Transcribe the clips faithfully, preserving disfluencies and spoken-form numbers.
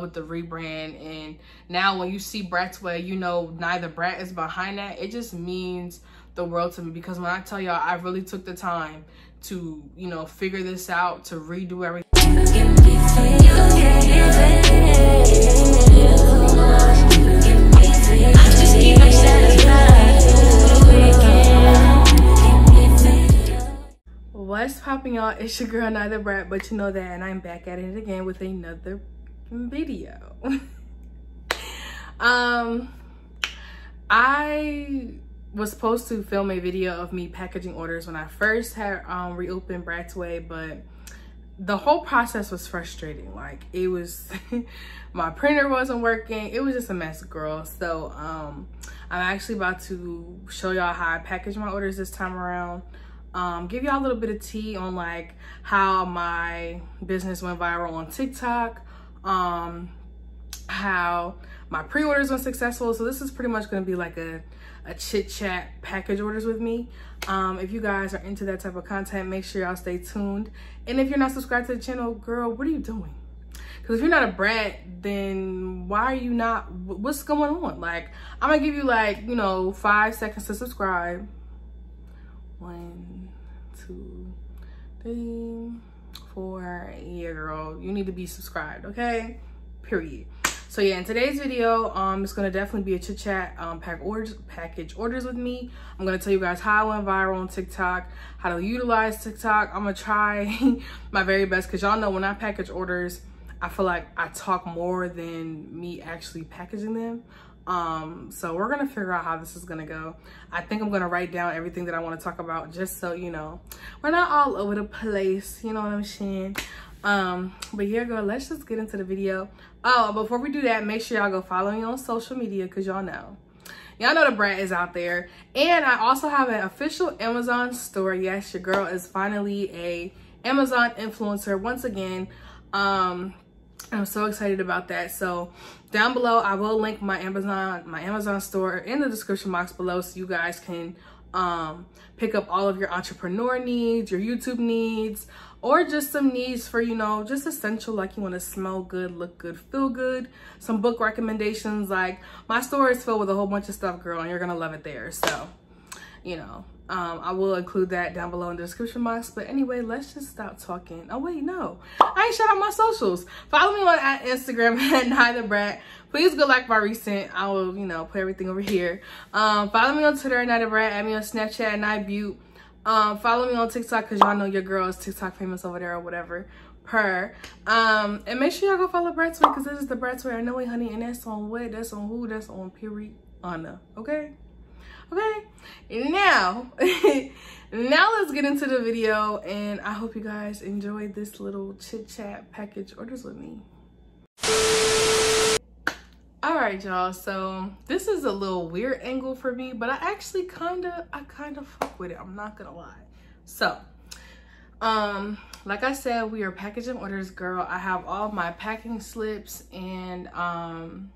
with the rebrand, and now when you see Bratsway, you know Nyethebrat is behind that. It just means the world to me, because when I tell y'all, I really took the time to, you know, figure this out, to redo everything. What's poppin', y'all? It's your girl Nyethebrat, but you know that, and I'm back at it again with another video. um I was supposed to film a video of me packaging orders when I first had um reopened Bratsway, but the whole process was frustrating. Like, it was my printer wasn't working, it was just a mess, girl. So um I'm actually about to show y'all how I package my orders this time around. Um, give y'all a little bit of tea on like how my business went viral on TikTok, um how my pre-orders were successful. So this is pretty much going to be like a a chit chat package orders with me. Um if you guys are into that type of content, make sure y'all stay tuned, and if you're not subscribed to the channel, girl, what are you doing? Because if you're not a brat, then why are you not, what's going on? Like, I'm gonna give you like, you know, five seconds to subscribe. One two three four. Yeah, girl, you need to be subscribed, okay, period. So yeah, in today's video, um it's gonna definitely be a chit chat, um pack orders package orders with me. I'm gonna tell you guys how I went viral on TikTok, how to utilize TikTok. I'm gonna try my very best, because y'all know when I package orders, I feel like I talk more than me actually packaging them. Um so we're gonna figure out how this is gonna go. I think I'm gonna write down everything that I want to talk about, just so you know we're not all over the place, you know what I'm saying. Um but yeah, girl, let's just get into the video. Oh, before we do that, make sure y'all go follow me on social media, because y'all know y'all know the brat is out there. And I also have an official Amazon store. Yes, your girl is finally a Amazon influencer once again. um I'm so excited about that. So down below, I will link my Amazon my Amazon store in the description box below, so you guys can um, pick up all of your entrepreneur needs, your YouTube needs, or just some needs for, you know, just essential, like you want to smell good, look good, feel good, some book recommendations. Like, my store is filled with a whole bunch of stuff, girl, and you're going to love it there. So, you know, um, I will include that down below in the description box. But anyway, let's just stop talking. Oh wait, no, I ain't shout out my socials. Follow me on at Instagram at Nyethebrat. Please go like my recent. I will, you know, put everything over here. Um, follow me on Twitter at Nyethebrat. Add me on Snapchat at Nyebute. Um, follow me on TikTok, because y'all know your girl is TikTok famous over there or whatever. Per. Um, and make sure y'all go follow Bratsway, because this is the Bratsway. I know it, honey. And that's on what? That's on who? That's on period. Anna. Okay. Okay, now now let's get into the video, and I hope you guys enjoyed this little chit chat package orders with me. All right, y'all, so this is a little weird angle for me, but I actually kind of I kind of fuck with it, I'm not gonna lie. So um like I said, we are packaging orders, girl. I have all my packing slips and um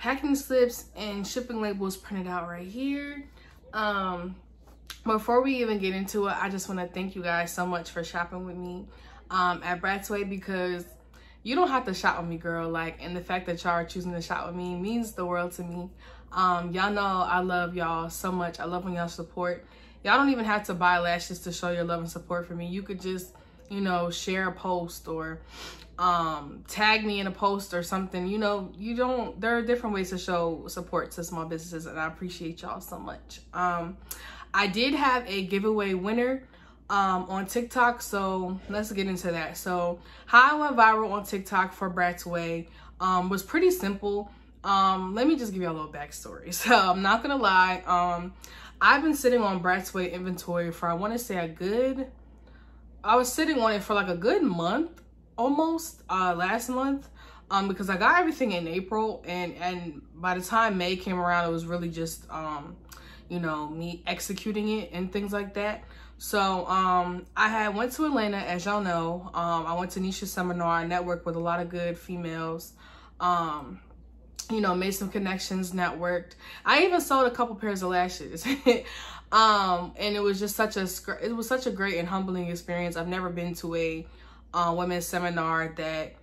packing slips and shipping labels printed out right here. Um, before we even get into it, I just want to thank you guys so much for shopping with me um, at Bratsway, because you don't have to shop with me, girl. Like, and the fact that y'all are choosing to shop with me means the world to me. Um, y'all know I love y'all so much. I love when y'all support. Y'all don't even have to buy lashes to show your love and support for me. You could just, you know, share a post or um tag me in a post or something. You know, you don't, there are different ways to show support to small businesses, and I appreciate y'all so much. um I did have a giveaway winner um on TikTok, so let's get into that. So how I went viral on TikTok for Bratsway um was pretty simple. Um let me just give you a little backstory. So I'm not gonna lie, um I've been sitting on Bratsway inventory for, I want to say a good I was sitting on it for like a good month almost, uh last month, um because I got everything in April, and and by the time May came around, it was really just um you know, me executing it and things like that. So um I had went to Atlanta, as y'all know. um I went to Nisha's seminar. I networked with a lot of good females, um you know, made some connections, networked. I even sold a couple pairs of lashes. Um and it was just such a it was such a great and humbling experience. I've never been to a uh, women's seminar that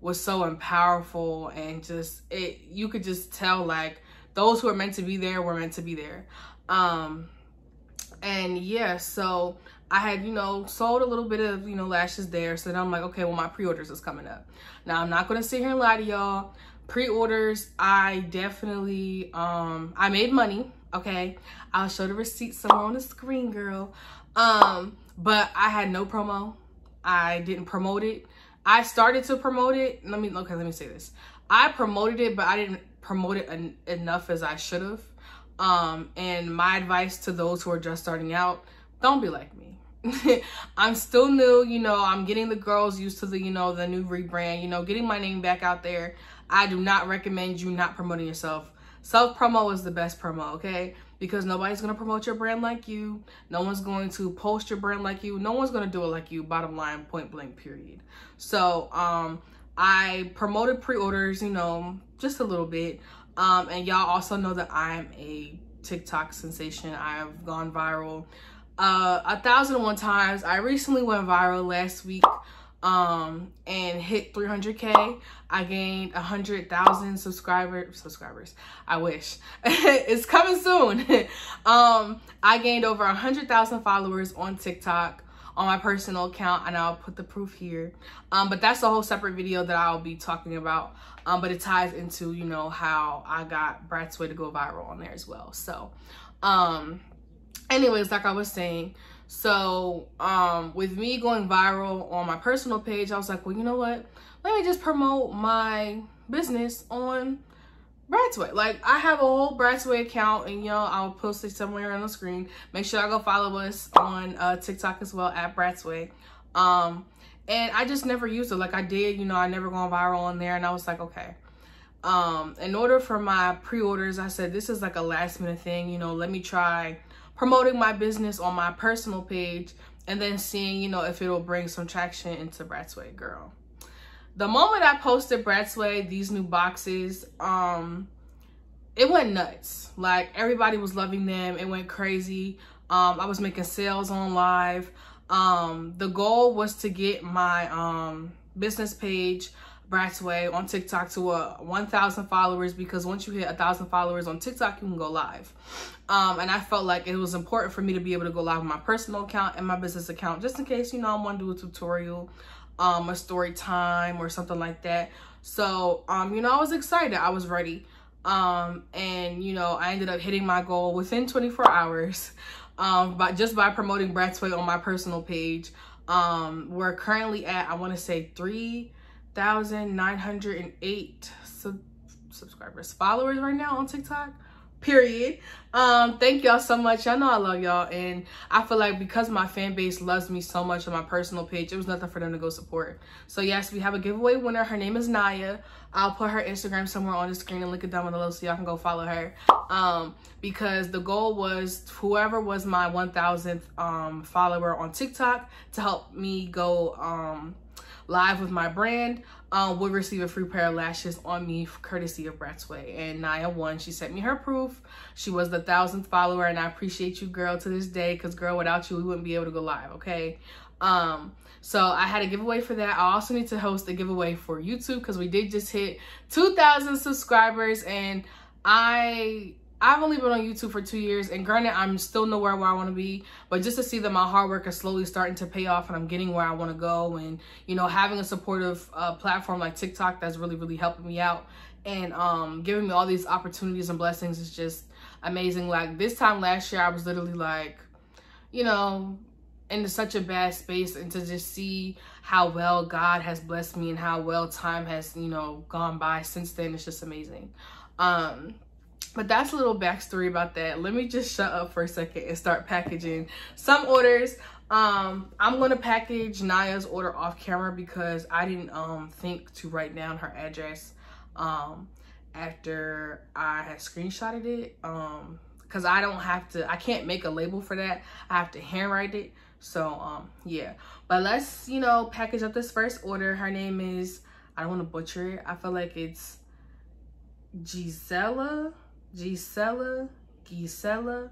was so powerful, and just it you could just tell like those who are meant to be there were meant to be there. Um and yeah, so I had, you know, sold a little bit of, you know, lashes there. So then I'm like, okay, well, my pre-orders is coming up. Now, I'm not going to sit here and lie to y'all. Pre-orders, I definitely, um, I made money, okay? I'll show the receipt somewhere on the screen, girl. Um, but I had no promo. I didn't promote it. I started to promote it. Let me, okay, let me say this. I promoted it, but I didn't promote it en- enough as I should have. Um, and my advice to those who are just starting out, don't be like me. I'm still new, you know, I'm getting the girls used to the, you know, the new rebrand, you know, getting my name back out there. I do not recommend you not promoting yourself. Self-promo is the best promo, okay? Because nobody's going to promote your brand like you. No one's going to post your brand like you. No one's going to do it like you, bottom line, point blank, period. So, um, I promoted pre-orders, you know, just a little bit. Um, and y'all also know that I'm a TikTok sensation. I've gone viral Uh, a thousand and one times. I recently went viral last week um, and hit three hundred K. I gained one hundred thousand subscriber, subscribers. I wish. It's coming soon. um, I gained over one hundred thousand followers on TikTok on my personal account, and I'll put the proof here. Um, but that's a whole separate video that I'll be talking about. Um, but it ties into, you know, how I got Bratsway to go viral on there as well. So, um... anyways, like I was saying, so um, with me going viral on my personal page, I was like, well, you know what? Let me just promote my business on Bratsway. Like, I have a whole Bratsway account, and, you know, I'll post it somewhere on the screen. Make sure I go follow us on uh, TikTok as well, at Bratsway. Um, and I just never used it. Like, I did, you know, I never gone viral on there, and I was like, okay. Um, in order for my pre-orders, I said, this is like a last-minute thing. You know, let me try promoting my business on my personal page and then seeing, you know, if it'll bring some traction into Bratsway, girl. The moment I posted Bratsway, these new boxes, um, it went nuts. Like, everybody was loving them. It went crazy. Um, I was making sales on live. Um, the goal was to get my um, business page, Bratsway, on TikTok to uh, one thousand followers, because once you hit one thousand followers on TikTok, you can go live. Um, and I felt like it was important for me to be able to go live on my personal account and my business account, just in case, you know, I want to do a tutorial, um, a story time or something like that. So, um, you know, I was excited. I was ready. Um, and, you know, I ended up hitting my goal within twenty-four hours, um, by, just by promoting Bratsway on my personal page. Um, we're currently at, I want to say, three thousand nine hundred eight sub subscribers, followers right now on TikTok. Period. Um, thank y'all so much. Y'all know I love y'all, and I feel like because my fan base loves me so much on my personal page, it was nothing for them to go support. So yes, we have a giveaway winner. Her name is Naya. I'll put her Instagram somewhere on the screen and link it down below so y'all can go follow her. Um, because the goal was whoever was my one thousandth um follower on TikTok to help me go um live with my brand um would receive a free pair of lashes on me, courtesy of Bratsway. And Naya won. She sent me her proof. She was the thousandth follower, and I appreciate you, girl, to this day, because girl, without you we wouldn't be able to go live, okay? Um so I had a giveaway for that. I also need to host a giveaway for YouTube, because we did just hit two thousand subscribers, and i I've only been on YouTube for two years, and granted, I'm still nowhere where I want to be, but just to see that my hard work is slowly starting to pay off and I'm getting where I want to go, and, you know, having a supportive uh, platform like TikTok that's really, really helping me out and um, giving me all these opportunities and blessings is just amazing. Like, this time last year, I was literally like, you know, into such a bad space, and to just see how well God has blessed me and how well time has, you know, gone by since then, it's just amazing. Um... But that's a little backstory about that. Let me just shut up for a second and start packaging some orders. Um, I'm going to package Naya's order off camera because I didn't um, think to write down her address um, after I had screenshotted it. Um, because I don't have to, I can't make a label for that. I have to handwrite it. So, um, yeah. But let's, you know, package up this first order. Her name is, I don't want to butcher it. I feel like it's Gisela. Gisela, Gisela,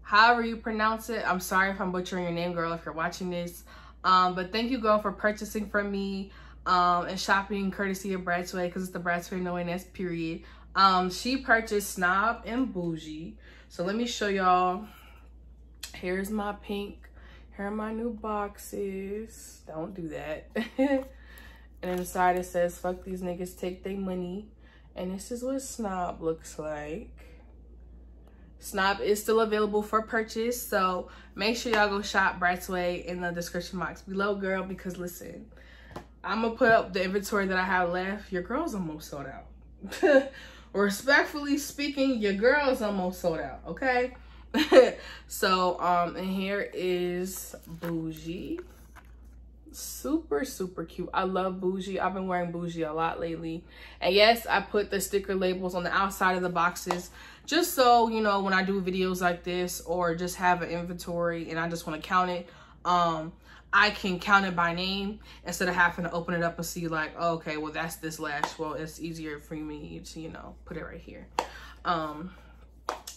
however you pronounce it. I'm sorry if I'm butchering your name, girl, if you're watching this. Um, but thank you, girl, for purchasing from me. um, and shopping courtesy of Bratsway, because it's the Bratsway no and that's period. Um, she purchased Snob and Bougie. So let me show y'all. Here's my pink. Here are my new boxes. Don't do that. And then the side it says, fuck these niggas, take they money. And this is what Snob looks like. Snob is still available for purchase, so make sure y'all go shop Bratsway in the description box below, girl, because listen, I'm gonna put up the inventory that I have left. Your girl's almost sold out. Respectfully speaking, your girl's almost sold out, okay? So um and here is Bougie. Super super cute. I love Bougie. I've been wearing Bougie a lot lately. And yes, I put the sticker labels on the outside of the boxes, just so you know when I do videos like this or just have an inventory and I just want to count it, um I can count it by name instead of having to open it up and see like, oh, okay, well that's this lash. Well, it's easier for me to, you know, put it right here. Um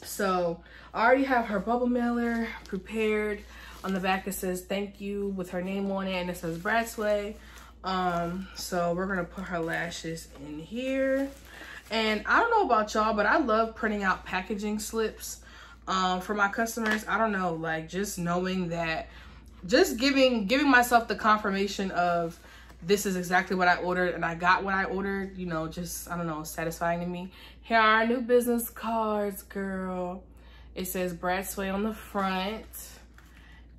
so I already have her bubble mailer prepared. On the back it says thank you with her name on it, and it says Bratsway. Um so we're gonna put her lashes in here. And I don't know about y'all, but I love printing out packaging slips um for my customers. I don't know, like just knowing that, just giving giving myself the confirmation of this is exactly what I ordered and I got what I ordered, you know, just, I don't know, satisfying to me. Here are our new business cards, girl. It says Bratsway on the front.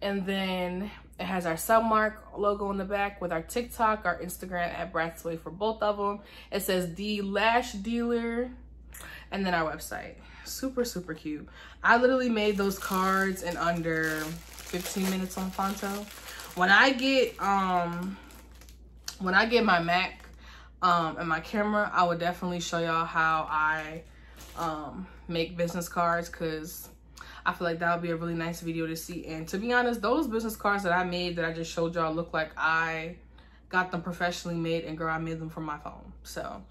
And then it has our Submark logo on the back with our TikTok, our Instagram at Bratsway for both of them. It says the lash dealer, and then our website. Super, super cute. I literally made those cards in under fifteen minutes on Fonto. When I get, um, when I get my Mac um, and my camera, I will definitely show y'all how I um, make business cards, because I feel like that would be a really nice video to see. And to be honest, those business cards that I made that I just showed y'all look like I got them professionally made, and girl, I made them from my phone. So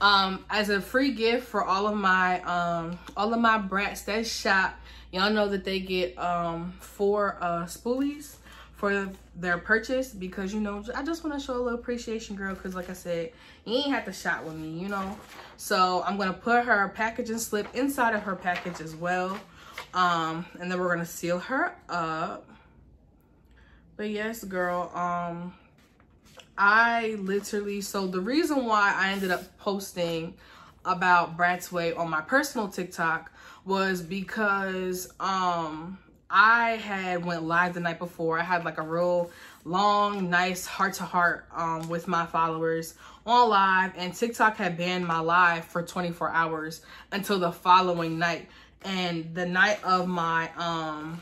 um, as a free gift for all of my um, all of my brats that shop, y'all know that they get um, four uh, spoolies for their purchase, because, you know, I just want to show a little appreciation, girl, because like I said, you ain't have to shop with me, you know. So I'm going to put her packaging slip inside of her package as well. Um, and then we're going to seal her up. But yes, girl, um, I literally, so the reason why I ended up posting about Bratsway on my personal TikTok was because, um, I had went live the night before. I had like a real long, nice heart to heart um, with my followers on live, and TikTok had banned my live for twenty-four hours until the following night. And the night of my, um,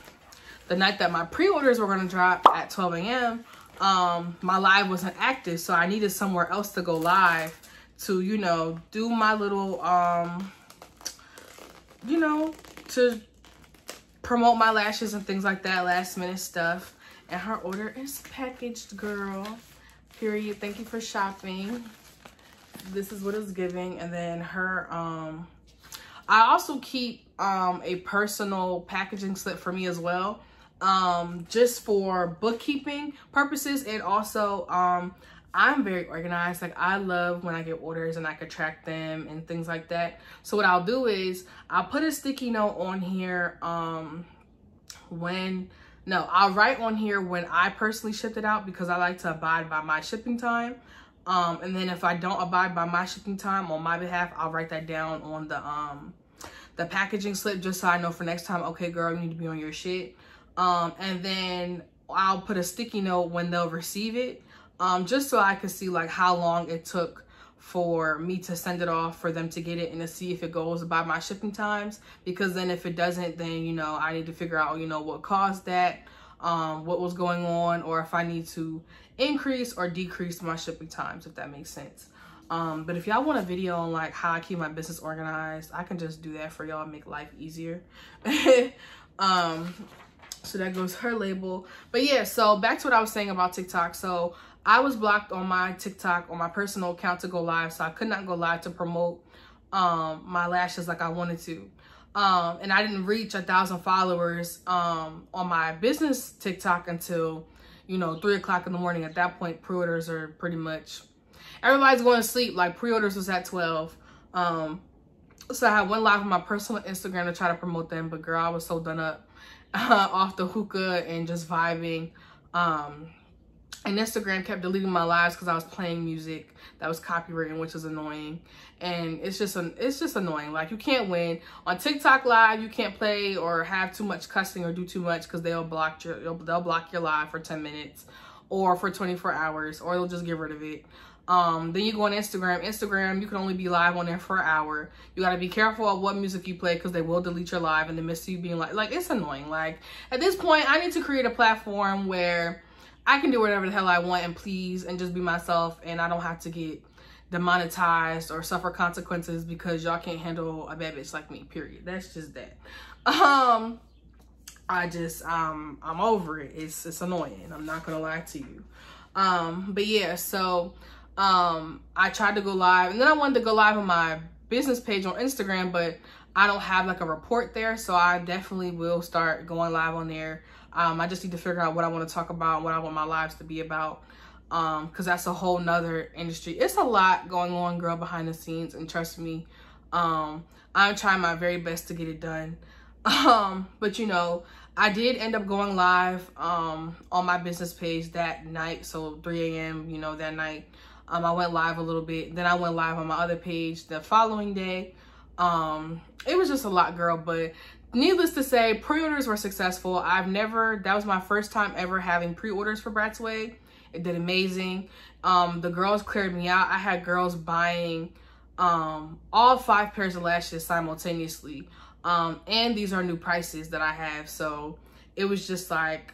the night that my pre-orders were gonna drop at twelve A M, um, my live wasn't active. So I needed somewhere else to go live to, you know, do my little, um, you know, to promote my lashes and things like that, last minute stuff. And her order is packaged, girl, period. Thank you for shopping. This is what it's giving. And then her, um, I also keep um, a personal packaging slip for me as well, um, just for bookkeeping purposes. And also, um, I'm very organized. Like, I love when I get orders and I can track them and things like that. So what I'll do is I'll put a sticky note on here um, when, no, I'll write on here when I personally shipped it out, because I like to abide by my shipping time. Um, and then if I don't abide by my shipping time on my behalf, I'll write that down on the, um, the packaging slip, just so I know for next time, okay, girl, you need to be on your shit. Um, and then I'll put a sticky note when they'll receive it, um, just so I can see like how long it took for me to send it off for them to get it, and to see if it goes by my shipping times. Because then if it doesn't, then, you know, I need to figure out, you know, what caused that, um, what was going on, or if I need to increase or decrease my shipping times, if that makes sense. Um, but if y'all want a video on like how I keep my business organized, I can just do that for y'all, make life easier. um, so that goes her label. But yeah, so back to what I was saying about TikTok. So I was blocked on my TikTok, on my personal account, to go live. So I could not go live to promote um, my lashes like I wanted to. Um, and I didn't reach a thousand followers um, on my business TikTok until, you know, three o'clock in the morning. At that point, pre-orders are pretty much Everybody's going to sleep. Like, pre-orders was at twelve. Um, so I had one live on my personal Instagram to try to promote them, but girl, I was so done up uh, off the hookah and just vibing. Um, and Instagram kept deleting my lives because I was playing music that was copywritten, which is annoying. And it's just an, it's just annoying. Like, you can't win on TikTok live. You can't play or have too much cussing or do too much because they'll block your they'll block your live for ten minutes or for twenty-four hours, or they'll just get rid of it. Um, then you go on Instagram. Instagram, you can only be live on there for an hour. You got to be careful of what music you play because they will delete your live in the midst of you being like, like, it's annoying. Like, at this point, I need to create a platform where I can do whatever the hell I want and please and just be myself, and I don't have to get demonetized or suffer consequences because y'all can't handle a bad bitch like me, period. That's just that. Um, I just, um, I'm over it. It's, it's annoying. I'm not going to lie to you. Um, but yeah, so... Um, I tried to go live, and then I wanted to go live on my business page on Instagram, but I don't have like a report there. So I definitely will start going live on there. Um, I just need to figure out what I want to talk about, what I want my lives to be about. Um, cause that's a whole nother industry. It's a lot going on, girl, behind the scenes, and trust me, um, I'm trying my very best to get it done. Um, but you know, I did end up going live, um, on my business page that night. So three A M, you know, that night. Um, I went live a little bit. Then I went live on my other page the following day. Um, it was just a lot, girl. But needless to say, pre-orders were successful. I've never, that was my first time ever having pre-orders for Bratsway. It did amazing. Um, the girls cleared me out. I had girls buying um, all five pairs of lashes simultaneously. Um, and these are new prices that I have. So it was just like,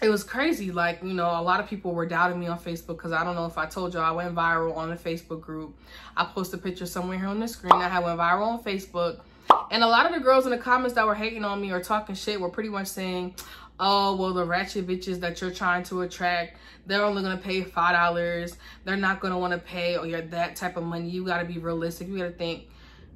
it was crazy. Like, you know, a lot of people were doubting me on Facebook because I don't know if I told y'all, I went viral on a Facebook group. I posted a picture somewhere here on the screen. I had went viral on Facebook. And a lot of the girls in the comments that were hating on me or talking shit were pretty much saying, oh, well, the ratchet bitches that you're trying to attract, they're only going to pay five dollars. They're not going to want to pay or you're that type of money. You got to be realistic. You got to think.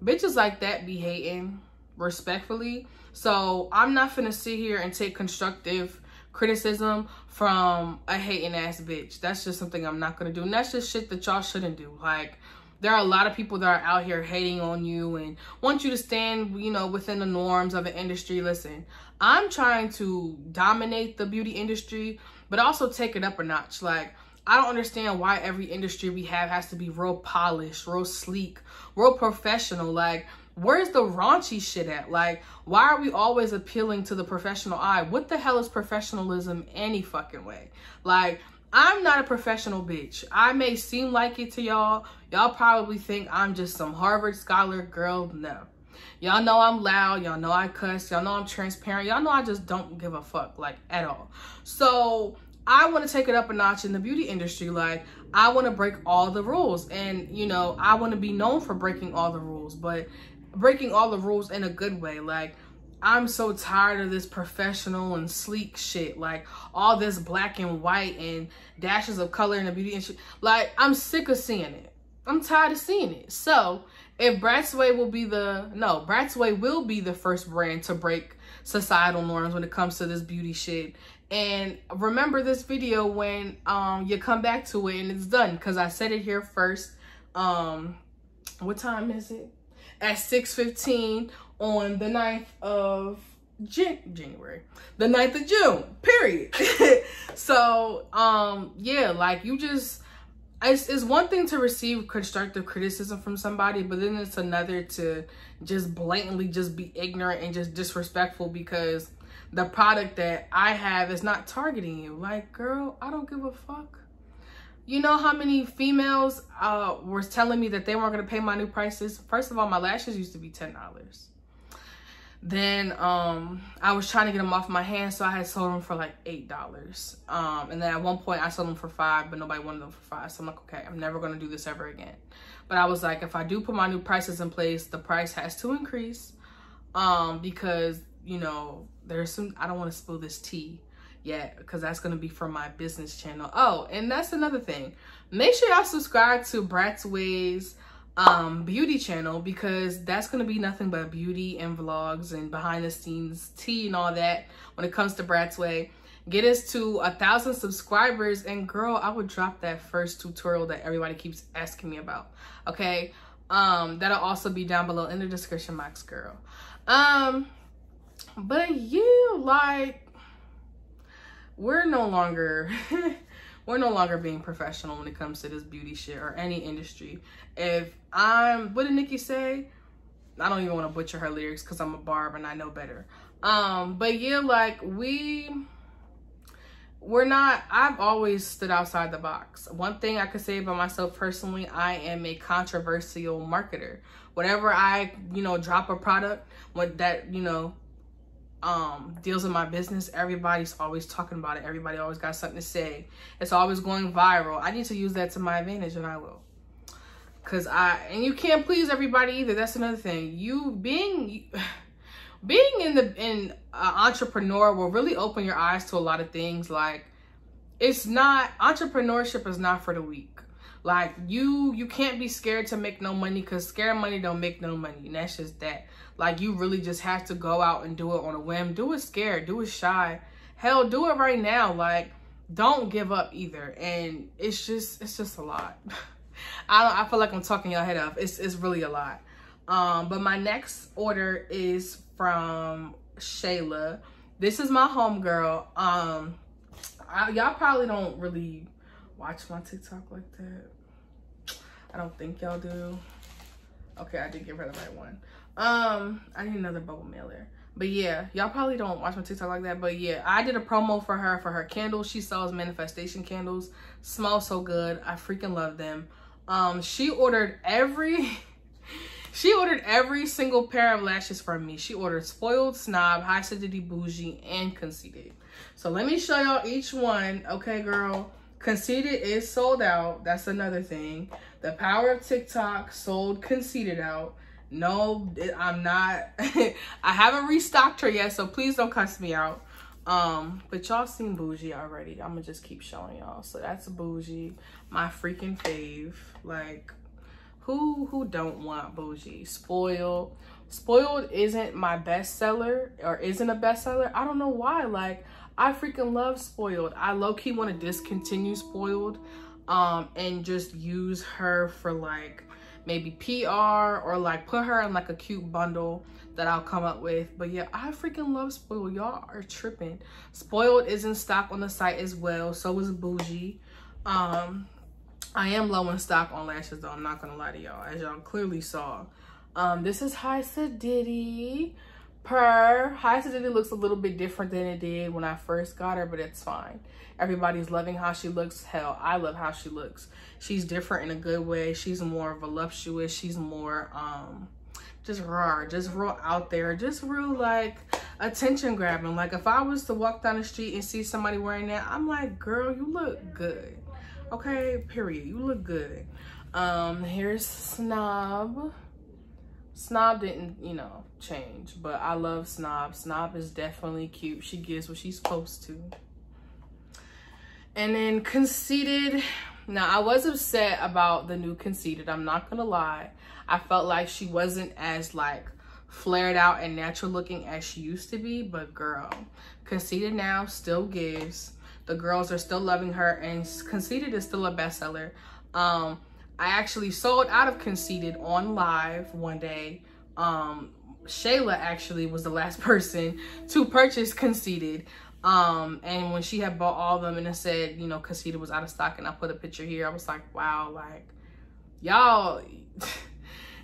Bitches like that be hating respectfully. So I'm not finna sit here and take constructive criticism from a hating ass bitch. That's just something I'm not gonna do, and that's just shit that y'all shouldn't do. Like, there are a lot of people that are out here hating on you and want you to stand, you know, within the norms of an industry. Listen, I'm trying to dominate the beauty industry, but also take it up a notch. Like, I don't understand why every industry we have has to be real polished, real sleek, real professional. Like, where's the raunchy shit at? Like, why are we always appealing to the professional eye? What the hell is professionalism any fucking way? Like, I'm not a professional bitch. I may seem like it to y'all. Y'all probably think I'm just some Harvard scholar girl. No. Y'all know I'm loud. Y'all know I cuss. Y'all know I'm transparent. Y'all know I just don't give a fuck, like, at all. So I want to take it up a notch in the beauty industry. Like, I want to break all the rules. And, you know, I want to be known for breaking all the rules. But breaking all the rules in a good way. Like, I'm so tired of this professional and sleek shit. Like, all this black and white and dashes of color in the beauty and shit. Like, I'm sick of seeing it. I'm tired of seeing it. So, if Bratsway will be the... No, Bratsway will be the first brand to break societal norms when it comes to this beauty shit. And remember this video when um you come back to it and it's done. Because I said it here first. Um, what time is it? At six fifteen on the ninth of January, the ninth of June, period. So, um, yeah, like, you just, it's, it's one thing to receive constructive criticism from somebody, but then it's another to just blatantly just be ignorant and just disrespectful because the product that I have is not targeting you. Like, girl, I don't give a fuck. You know how many females uh, were telling me that they weren't going to pay my new prices? First of all, my lashes used to be ten dollars. Then um, I was trying to get them off my hands, so I had sold them for like eight dollars. Um, and then at one point, I sold them for five dollars, but nobody wanted them for five dollars. So I'm like, okay, I'm never going to do this ever again. But I was like, if I do put my new prices in place, the price has to increase um, because, you know, there's some, I don't want to spill this tea. Yeah, because that's going to be for my business channel. Oh, and that's another thing. Make sure y'all subscribe to Bratsway's um, beauty channel because that's going to be nothing but beauty and vlogs and behind the scenes tea and all that when it comes to Bratsway. Get us to a thousand subscribers, and girl, I would drop that first tutorial that everybody keeps asking me about. Okay, um that'll also be down below in the description box, girl. Um but you, like, we're no longer we're no longer being professional when it comes to this beauty shit or any industry. If I'm, what did Nikki say? I don't even want to butcher her lyrics because I'm a barb and I know better. Um but yeah, like, we we're not, I've always stood outside the box. One thing I could say about myself personally, I am a controversial marketer. Whenever I, you know, drop a product what that, you know, um, deals in my business, everybody's always talking about it. Everybody always got something to say. It's always going viral. I need to use that to my advantage, and I will. Cause I, and you can't please everybody either. That's another thing. You being, being in the, in uh, entrepreneur will really open your eyes to a lot of things. Like, it's not, entrepreneurship is not for the weak. Like, you, you can't be scared to make no money, cause scared money don't make no money. And that's just that. Like, you really just have to go out and do it on a whim. Do it scared, do it shy. Hell, do it right now. Like, don't give up either. And it's just, it's just a lot. I don't, I feel like I'm talking your head off. It's it's really a lot. Um, but my next order is from Shayla. This is my homegirl. Um, y'all probably don't really watch my TikTok like that. I don't think y'all do. Okay, I did give her the right one. Um, I need another bubble mailer. But yeah, y'all probably don't watch my TikTok like that. But yeah, I did a promo for her for her candles. She sells manifestation candles. Smell so good. I freaking love them. Um, she ordered every, she ordered every single pair of lashes from me. She ordered spoiled, snob, high saddity, bougie, and conceited. So let me show y'all each one. Okay, girl. Conceited is sold out. That's another thing. The power of TikTok sold Conceited out. No, I'm not. I haven't restocked her yet, so please don't cuss me out. Um, but y'all seen bougie already. I'm gonna just keep showing y'all. So that's bougie, my freaking fave. Like, who who don't want bougie? Spoiled. Spoiled isn't my bestseller, or isn't a bestseller. I don't know why. Like, I freaking love Spoiled. I low key want to discontinue Spoiled, um, and just use her for, like, maybe P R, or like put her in like a cute bundle that I'll come up with. But yeah, I freaking love Spoiled. Y'all are tripping. Spoiled is in stock on the site as well. So is bougie. Um, I am low in stock on lashes though. I'm not gonna lie to y'all, as y'all clearly saw. Um, this is high saddity. Per high saddity looks a little bit different than it did when I first got her, but it's fine. Everybody's loving how she looks. Hell, I love how she looks. She's different in a good way. She's more voluptuous. She's more um just raw, just real out there, just real, like, attention grabbing. Like, if I was to walk down the street and see somebody wearing that, I'm like, girl, you look good. Okay, period. You look good. Um here's snob. Snob didn't, you know, change, but I love snob. Snob is definitely cute. She gives what she's supposed to. And then conceited. Now, I was upset about the new conceited. I'm not gonna lie. I felt like she wasn't as, like, flared out and natural looking as she used to be. But girl, conceited now still gives. The girls are still loving her, and conceited is still a bestseller. Um, I actually sold out of conceited on live one day. Um, Shayla actually was the last person to purchase conceited. Um, and when she had bought all of them, and it said, you know, conceited was out of stock, and I put a picture here. I was like, wow, like, y'all,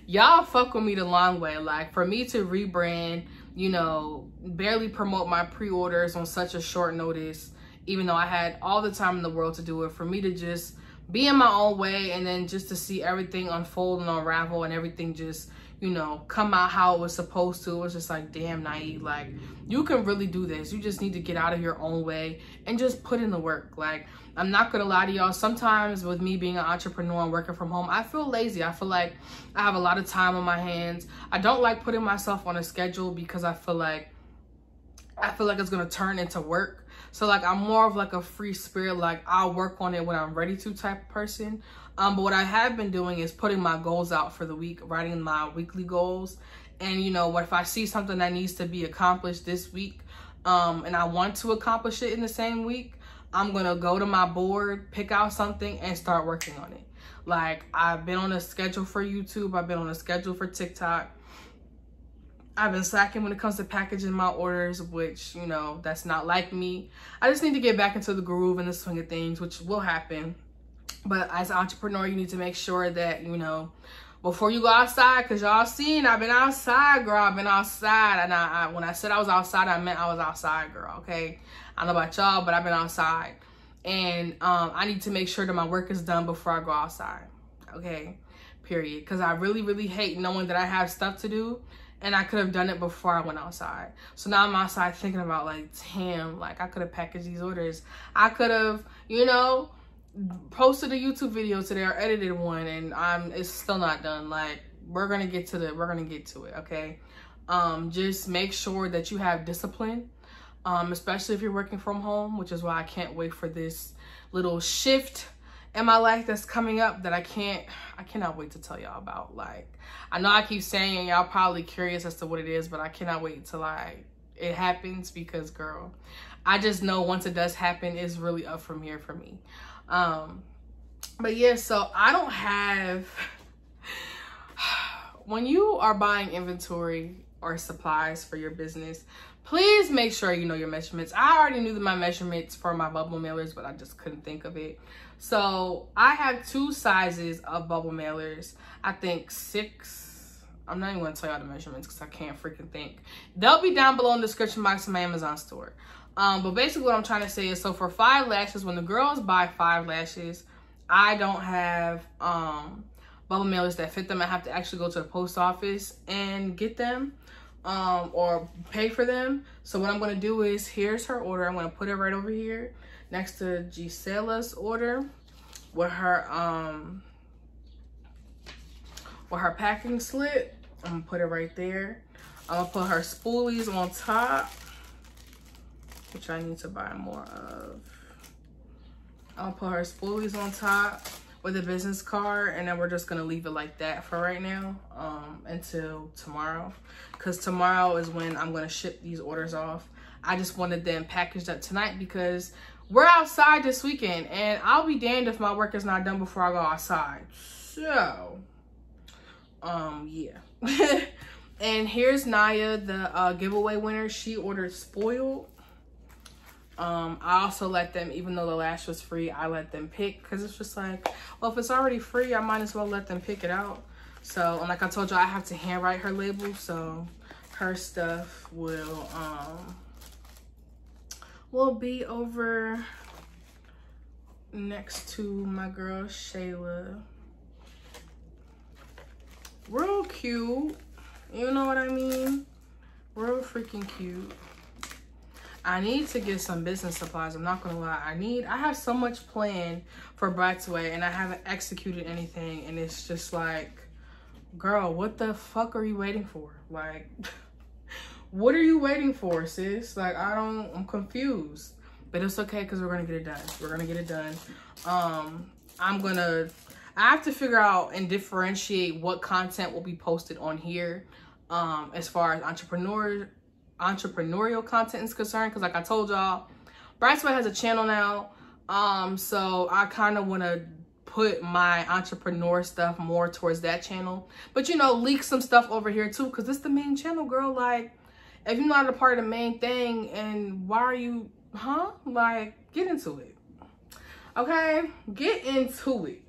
y'all fuck with me the long way. Like, for me to rebrand, you know, barely promote my pre-orders on such a short notice, even though I had all the time in the world to do it, for me to just be in my own way, and then just to see everything unfold and unravel, and everything just, you know, come out how it was supposed to. It was just like, damn, Naya, like, you can really do this. You just need to get out of your own way and just put in the work. Like, I'm not gonna lie to y'all, sometimes with me being an entrepreneur and working from home, I feel lazy. I feel like I have a lot of time on my hands. I don't like putting myself on a schedule, because I feel like, I feel like it's gonna turn into work. So, like, I'm more of, like, a free spirit, like, I'll work on it when I'm ready to type of person. Um, but what I have been doing is putting my goals out for the week, writing my weekly goals. And, you know, what if I see something that needs to be accomplished this week, um, and I want to accomplish it in the same week, I'm gonna go to my board, pick out something, and start working on it. Like, I've been on a schedule for YouTube, I've been on a schedule for TikTok. I've been slacking when it comes to packaging my orders, which, you know, that's not like me. I just need to get back into the groove and the swing of things, which will happen. But as an entrepreneur, you need to make sure that, you know, before you go outside, because y'all seen, I've been outside, girl. I've been outside. And I, I, when I said I was outside, I meant I was outside, girl, okay? I don't know about y'all, but I've been outside. And um, I need to make sure that my work is done before I go outside, okay? Period. Because I really, really hate knowing that I have stuff to do and I could have done it before I went outside. So now I'm outside thinking about, like, damn, like, I could have packaged these orders. I could have, you know, posted a YouTube video today or edited one, and I'm it's still not done. Like, we're gonna get to the we're gonna get to it, okay? Um, just make sure that you have discipline, um, especially if you're working from home, which is why I can't wait for this little shift in my life that's coming up that I can't, I cannot wait to tell y'all about. Like, I know I keep saying y'all probably curious as to what it is, but I cannot wait till like it happens, because girl, I just know once it does happen, it's really up from here for me. Um, but yeah, so I don't have, when you are buying inventory or supplies for your business, please make sure you know your measurements. I already knew my measurements for my bubble mailers, but I just couldn't think of it. So I have two sizes of bubble mailers. I think six, I'm not even gonna tell y'all the measurements because I can't freaking think. They'll be down below in the description box in my Amazon store. Um, but basically what I'm trying to say is, so for five lashes, when the girls buy five lashes, I don't have um, bubble mailers that fit them. I have to actually go to the post office and get them, um, or pay for them. So what I'm going to do is, here's her order. I'm going to put it right over here next to Gisela's order with her, um, with her packing slip. I'm going to put it right there. I'm going to put her spoolies on top, which I need to buy more of. I'll put her spoolies on top with a business card, and then we're just gonna leave it like that for right now, um, until tomorrow, because tomorrow is when I'm gonna ship these orders off. I just wanted them packaged up tonight because we're outside this weekend, and I'll be damned if my work is not done before I go outside. So, um, yeah. And here's Naya, the uh, giveaway winner. She ordered spoiled. Um, I also let them, even though the lash was free, I let them pick, because it's just like, well, if it's already free, I might as well let them pick it out. So, and like I told you, I have to handwrite her label, so her stuff will, um, will be over next to my girl, Shayla. Real cute. You know what I mean? Real freaking cute. I need to get some business supplies. I'm not gonna lie. I need, I have so much planned for Bratsway, and I haven't executed anything. And it's just like, girl, what the fuck are you waiting for? Like, what are you waiting for, sis? Like, I don't, I'm confused, but it's okay. Cause we're gonna get it done. We're gonna get it done. Um, I'm gonna, I have to figure out and differentiate what content will be posted on here. Um, as far as entrepreneur. entrepreneurial content is concerned, because like I told y'all, Bratsway has a channel now, um so I kind of want to put my entrepreneur stuff more towards that channel, but you know, leak some stuff over here too, because it's the main channel, girl. Like, if you're not a part of the main thing, and why are you huh like get into it, okay? Get into it.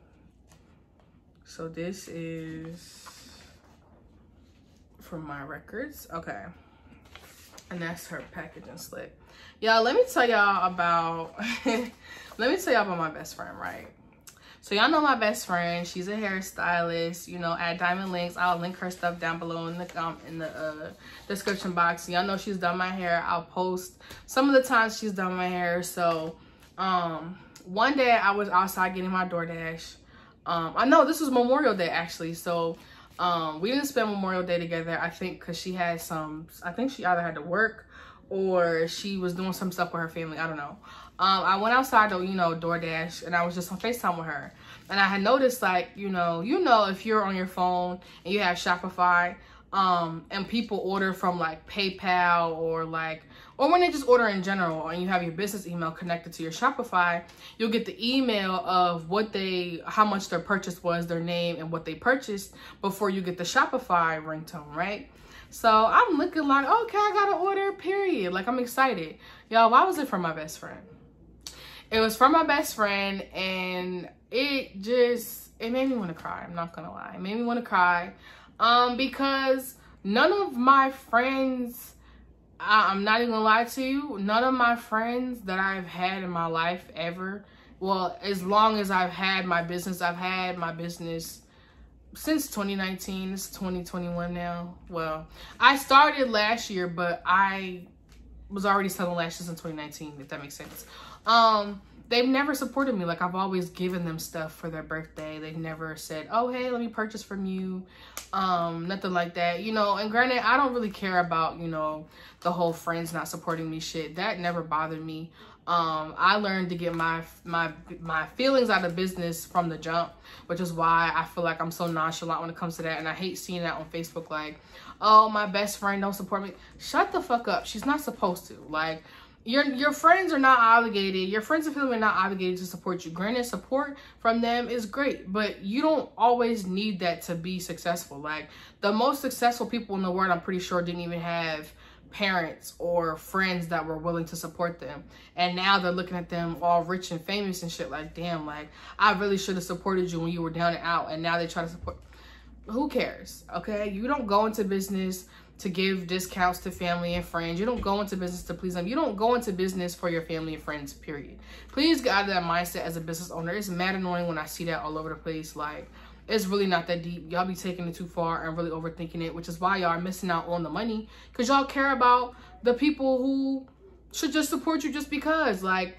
So this is from my records, okay? And that's her packaging slip. Y'all, let me tell y'all about, let me tell y'all about my best friend, right? So y'all know my best friend, she's a hairstylist, you know, at Diamond Links. I'll link her stuff down below in the um, in the uh, description box. Y'all know she's done my hair. I'll post some of the times she's done my hair. So um, one day I was outside getting my DoorDash. Um, I know this was Memorial Day actually, so Um, we didn't spend Memorial Day together, I think, because she had some, I think she either had to work or she was doing some stuff with her family. I don't know. Um, I went outside to, you know, DoorDash, and I was just on FaceTime with her. And I had noticed, like, you know, you know, if you're on your phone and you have Shopify, um and people order from like PayPal or like or when they just order in general, and you have your business email connected to your Shopify, you'll get the email of what they how much their purchase was, their name, and what they purchased before you get the Shopify ringtone, right? So I'm looking like, okay, I got an order, period. Like, I'm excited. Y'all, why was it from my best friend? It was from my best friend, and it just it made me want to cry. I'm not gonna lie, it made me want to cry. Um, because none of my friends, I, I'm not even gonna lie to you, none of my friends that I've had in my life ever, well, as long as I've had my business, I've had my business since twenty nineteen, it's twenty twenty-one now. Well, I started last year, but I was already selling lashes in twenty nineteen, if that makes sense. Um, they've never supported me. Like, I've always given them stuff for their birthday. They've never said, oh, hey, let me purchase from you. Um, nothing like that, you know. And granted, I don't really care about, you know, the whole friends not supporting me shit. That never bothered me. Um, I learned to get my, my, my feelings out of business from the jump, which is why I feel like I'm so nonchalant when it comes to that. And I hate seeing that on Facebook, like, oh, my best friend don't support me. Shut the fuck up. She's not supposed to. Like, Your your friends are not obligated. Your friends and family are not obligated to support you. Granted, support from them is great, but you don't always need that to be successful. Like, the most successful people in the world, I'm pretty sure, didn't even have parents or friends that were willing to support them. And now they're looking at them all rich and famous and shit like, damn, like, I really should have supported you when you were down and out. And now they try to support. Who cares? Okay? You don't go into business to give discounts to family and friends. You don't go into business to please them. You don't go into business for your family and friends, period. Please get out of that mindset as a business owner. It's mad annoying when I see that all over the place. Like, it's really not that deep. Y'all be taking it too far and really overthinking it, which is why y'all are missing out on the money, because y'all care about the people who should just support you just because. Like,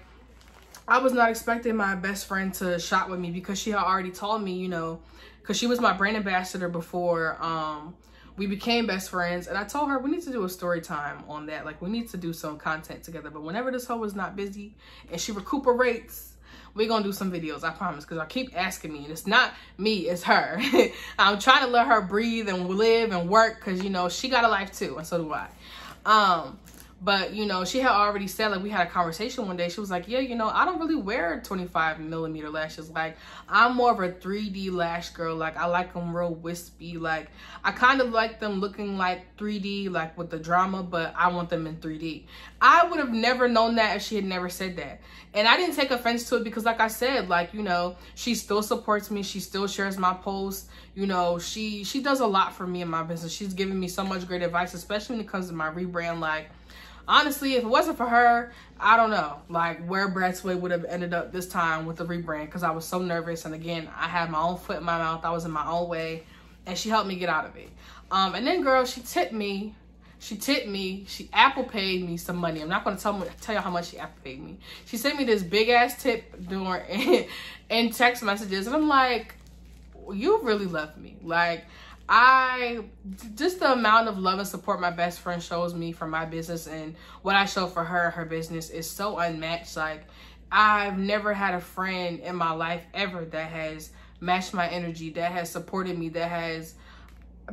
I was not expecting my best friend to shop with me because she had already told me, you know, because she was my brand ambassador before, um... we became best friends, and I told her we need to do a story time on that. Like, we need to do some content together. But whenever this hoe is not busy and she recuperates, we're gonna do some videos, I promise. Because I keep asking me, and it's not me, it's her. I'm trying to let her breathe and live and work, because, you know, she got a life too, and so do I. Um, but, you know, she had already said, like, we had a conversation one day. She was like, yeah, you know, I don't really wear twenty-five millimeter lashes. Like, I'm more of a three D lash girl. Like, I like them real wispy. Like, I kind of like them looking like three D, like with the drama, but I want them in three D. I would have never known that if she had never said that. And I didn't take offense to it because, like I said, like, you know, she still supports me. She still shares my posts. You know, she, she does a lot for me in my business. She's given me so much great advice, especially when it comes to my rebrand. Like, honestly, if it wasn't for her, I don't know, like, where Bratsway would have ended up this time with the rebrand, because I was so nervous. And again, I had my own foot in my mouth. I was in my own way, and she helped me get out of it. Um, and then, girl, she tipped me. She tipped me. She Apple paid me some money. I'm not going to tell me, tell you how much she Apple paid me. She sent me this big-ass tip during in text messages. And I'm like, you really love me. Like, I just the amount of love and support my best friend shows me for my business and what I show for her and her business is so unmatched. Like, I've never had a friend in my life ever that has matched my energy, that has supported me, that has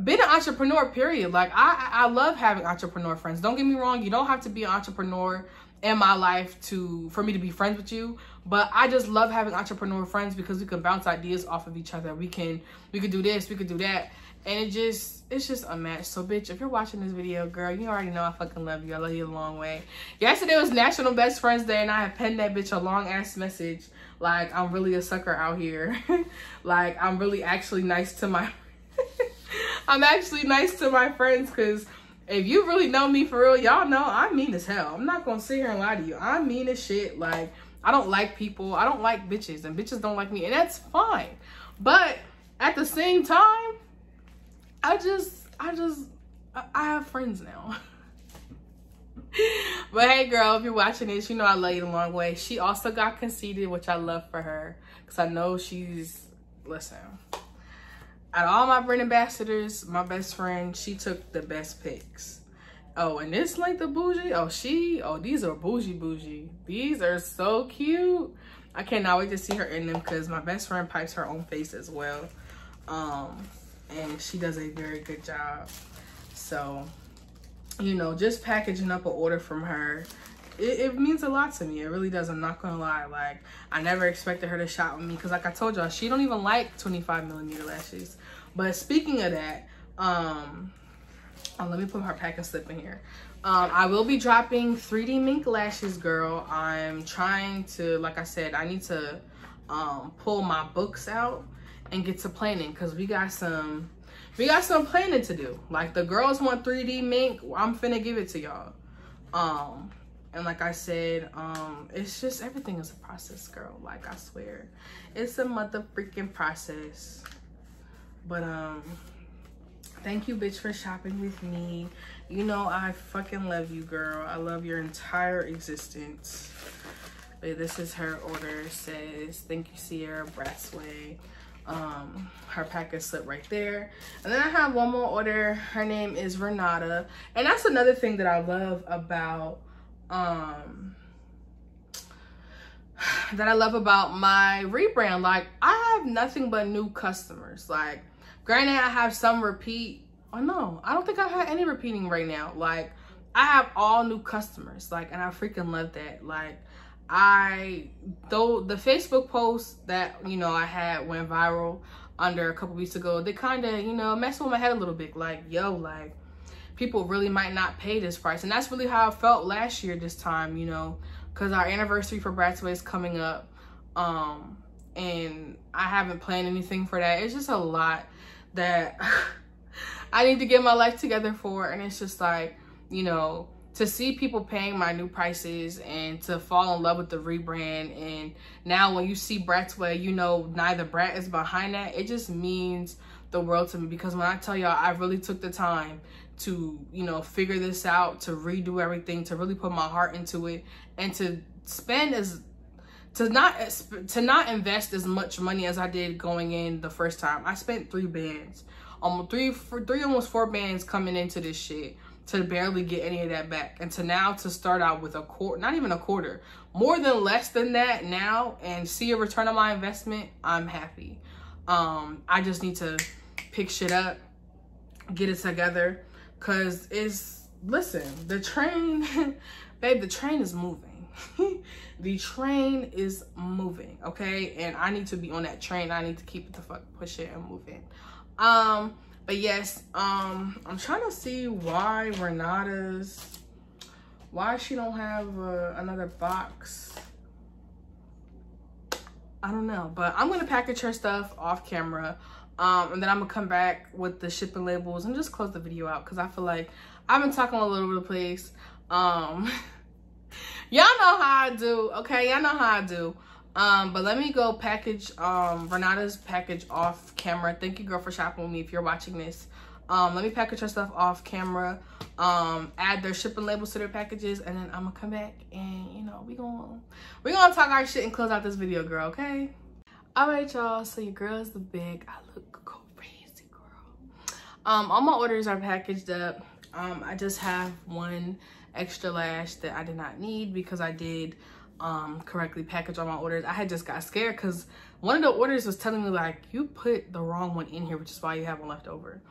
been an entrepreneur, period. Like, I, I love having entrepreneur friends. Don't get me wrong, you don't have to be an entrepreneur in my life to for me to be friends with you, but I just love having entrepreneur friends because we can bounce ideas off of each other. We can we could do this, we could do that. And it just, it's just unmatched. So, bitch, if you're watching this video, girl, you already know I fucking love you. I love you a long way. Yesterday was National Best Friends Day, and I had penned that bitch a long-ass message. Like, I'm really a sucker out here. Like, I'm really actually nice to my... I'm actually nice to my friends, because if you really know me for real, y'all know I'm mean as hell. I'm not going to sit here and lie to you. I'm mean as shit. Like, I don't like people. I don't like bitches, and bitches don't like me. And that's fine. But at the same time, I just, I just, I have friends now. But hey, girl, if you're watching this, you know I love you the long way. She also got conceited, which I love for her. Because I know she's, listen, out of all my brand ambassadors, my best friend, she took the best picks. Oh, and this like the bougie, oh, she, oh, these are bougie bougie. These are so cute. I cannot wait to see her in them because my best friend pipes her own face as well. Um... and she does a very good job. So, you know, just packaging up an order from her, it, it means a lot to me. It really does. I'm not gonna lie. Like, I never expected her to shop with me, because like I told y'all, she don't even like twenty-five millimeter lashes. But speaking of that, um oh, let me put her packing slip in here. Um, I will be dropping three D mink lashes, girl. I'm trying to, like I said, I need to um, pull my books out and get to planning, because we got some, we got some planning to do. Like, the girls want three D mink. I'm finna give it to y'all. Um, and like I said, um, it's just, everything is a process, girl. Like, I swear, it's a mother freaking process. But um, thank you, bitch, for shopping with me. You know, I fucking love you, girl. I love your entire existence. But this is her order. It says, thank you, Sierra, Bratsway. Um, her package slip right there. And then I have one more order. Her name is Renata. And that's another thing that I love about, um, that I love about my rebrand. Like, I have nothing but new customers. Like, granted, I have some repeat. Oh no, I don't think I've had any repeating right now. Like, I have all new customers, like, and I freaking love that. Like, I, though the Facebook post that, you know, I had went viral under a couple weeks ago, they kind of, you know, messed with my head a little bit. Like, yo, like, people really might not pay this price. And that's really how I felt last year this time, you know, because our anniversary for Bratsway is coming up, um, and I haven't planned anything for that. It's just a lot that I need to get my life together for, and it's just like, you know, to see people paying my new prices and to fall in love with the rebrand. And now when you see Bratsway, you know, Nyethebrat is behind that. It just means the world to me, because when I tell y'all, I really took the time to, you know, figure this out, to redo everything, to really put my heart into it, and to spend as To not to not invest as much money as I did going in the first time. I spent three bands, almost three, three almost four bands coming into this shit to barely get any of that back, and to now to start out with a quarter, not even a quarter, more than less than that now, and see a return on my investment. I'm happy. Um, I just need to pick shit up, get it together, cause it's listen the train, babe. The train is moving. The train is moving, okay? And I need to be on that train. I need to keep it the fuck pushing and moving. Um, but yes, um, I'm trying to see why Renata's, why she don't have uh, another box. I don't know, but I'm gonna package her stuff off camera. Um, and then I'm gonna come back with the shipping labels and just close the video out, because I feel like I've been talking all over the place. Um, Y'all know how I do, okay? Y'all know how I do. Um, but let me go package um, Renata's package off camera. Thank you, girl, for shopping with me if you're watching this. Um, let me package her stuff off camera, um, add their shipping labels to their packages, and then I'm gonna come back and, you know, we gonna, we gonna talk our shit and close out this video, girl, okay? All right, y'all, so your girl's the big. I look crazy, girl. Um, all my orders are packaged up. Um, I just have one extra lash that I did not need, because I did um correctly package all my orders. I had just got scared because one of the orders was telling me, like, you put the wrong one in here, which is why you have one left over.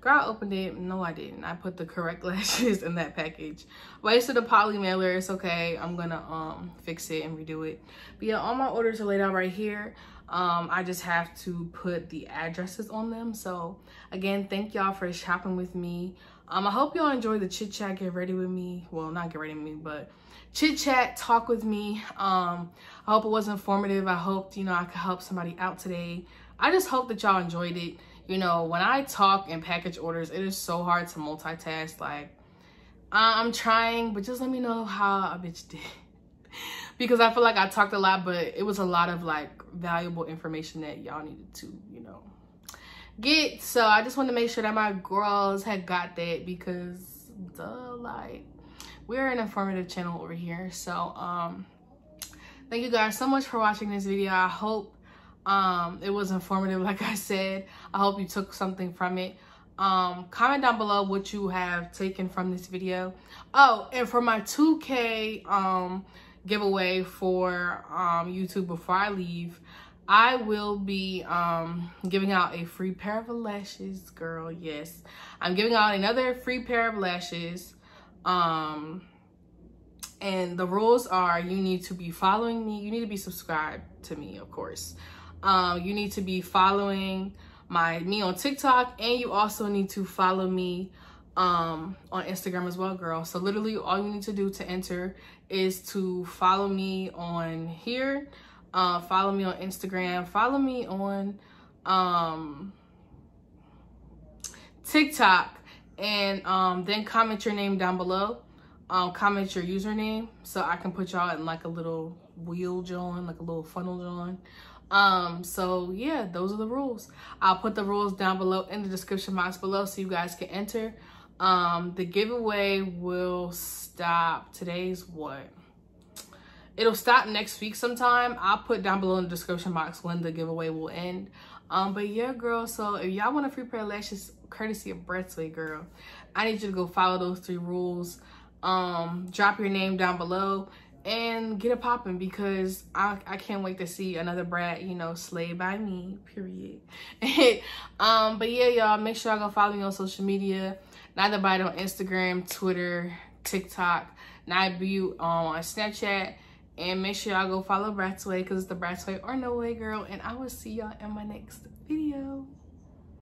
Girl, I opened it. No, I didn't. I put the correct lashes in that package. Wasted the poly mailer. It's okay. I'm gonna um fix it and redo it. But yeah, all my orders are laid out right here. Um, I just have to put the addresses on them. So again, thank y'all for shopping with me. Um, I hope y'all enjoy the chit chat, get ready with me. Well, not get ready with me, but chit chat, talk with me. Um, I hope it was informative. I hoped, you know, I could help somebody out today. I just hope that y'all enjoyed it. You know, when I talk and package orders, it is so hard to multitask. Like, I'm trying, but just let me know how a bitch did. Because I feel like I talked a lot, but it was a lot of, like, valuable information that y'all needed to, you know, get. So I just want to make sure that my girls had got that, because duh, like, we're an informative channel over here. So um thank you guys so much for watching this video. I hope um it was informative. Like I said, I hope you took something from it. Um comment down below what you have taken from this video. Oh, and for my two K um giveaway for um YouTube, before I leave, I will be um, giving out a free pair of lashes, girl. Yes, I'm giving out another free pair of lashes. Um, and the rules are you need to be following me. You need to be subscribed to me, of course. Um, you need to be following my me on TikTok, and you also need to follow me um on Instagram as well, girl. So literally all you need to do to enter is to follow me on here, uh follow me on Instagram, follow me on um TikTok, and um then comment your name down below. Um comment your username so I can put y'all in like a little wheel join, like a little funnel join. Um so yeah, those are the rules. I'll put the rules down below in the description box below so you guys can enter. Um the giveaway will stop today's what it'll stop next week sometime. I'll put down below in the description box when the giveaway will end. Um but yeah, girl, so if y'all want a free pair of lashes courtesy of Bratsway, girl, I need you to go follow those three rules. Um drop your name down below and get it popping, because I, I can't wait to see another brat, you know, slayed by me, period. um, but yeah, y'all, make sure y'all go follow me on social media. Nyethebrat on Instagram, Twitter, TikTok, Nyethebrat on Snapchat. And make sure y'all go follow Bratsway, because it's the Bratsway or No Way, girl. And I will see y'all in my next video.